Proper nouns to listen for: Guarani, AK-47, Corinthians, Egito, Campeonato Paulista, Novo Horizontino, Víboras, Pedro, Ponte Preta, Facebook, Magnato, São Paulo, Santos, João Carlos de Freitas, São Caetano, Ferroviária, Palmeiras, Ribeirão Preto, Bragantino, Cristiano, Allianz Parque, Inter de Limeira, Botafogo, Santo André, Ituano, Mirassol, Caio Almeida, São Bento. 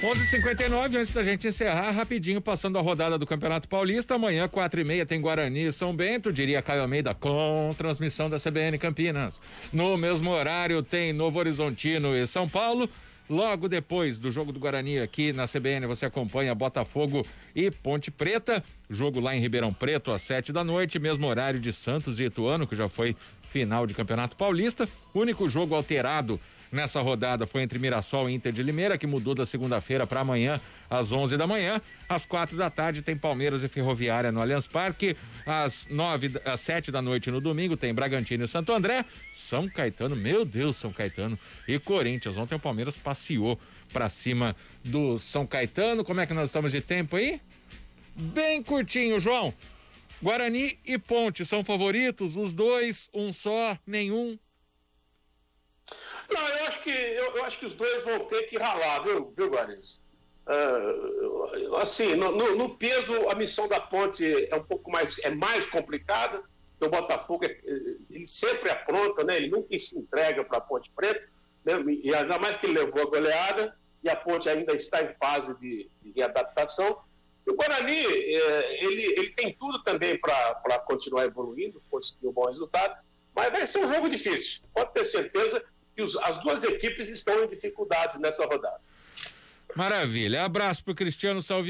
11h59, antes da gente encerrar, rapidinho, passando a rodada do Campeonato Paulista. Amanhã, 4h30, tem Guarani e São Bento, diria Caio Almeida, com transmissão da CBN Campinas. No mesmo horário, tem Novo Horizontino e São Paulo. Logo depois do jogo do Guarani aqui na CBN, você acompanha Botafogo e Ponte Preta. Jogo lá em Ribeirão Preto, às 19h, mesmo horário de Santos e Ituano, que já foi final de Campeonato Paulista. O único jogo alterado nessa rodada foi entre Mirassol e Inter de Limeira, que mudou da segunda-feira para amanhã, às 11h. Às 16h tem Palmeiras e Ferroviária no Allianz Parque. Às 19h, no domingo, tem Bragantino e Santo André. São Caetano, meu Deus, São Caetano e Corinthians. Ontem o Palmeiras passeou para cima do São Caetano. Como é que nós estamos de tempo aí? Bem curtinho, João. Guarani e Ponte são favoritos? Os dois, um só, nenhum? Não, eu acho que os dois vão ter que ralar, viu Guarani? Assim, no peso, a missão da Ponte é um pouco mais complicada, porque o Botafogo, ele sempre apronta, né? Ele nunca se entrega para a Ponte Preta, né? E ainda mais que ele levou a goleada, e a Ponte ainda está em fase de readaptação. E o Guarani, ele tem tudo também para continuar evoluindo, conseguir um bom resultado, mas vai ser um jogo difícil, pode ter certeza que as duas equipes estão em dificuldades nessa rodada. Maravilha, abraço pro Cristiano Salve.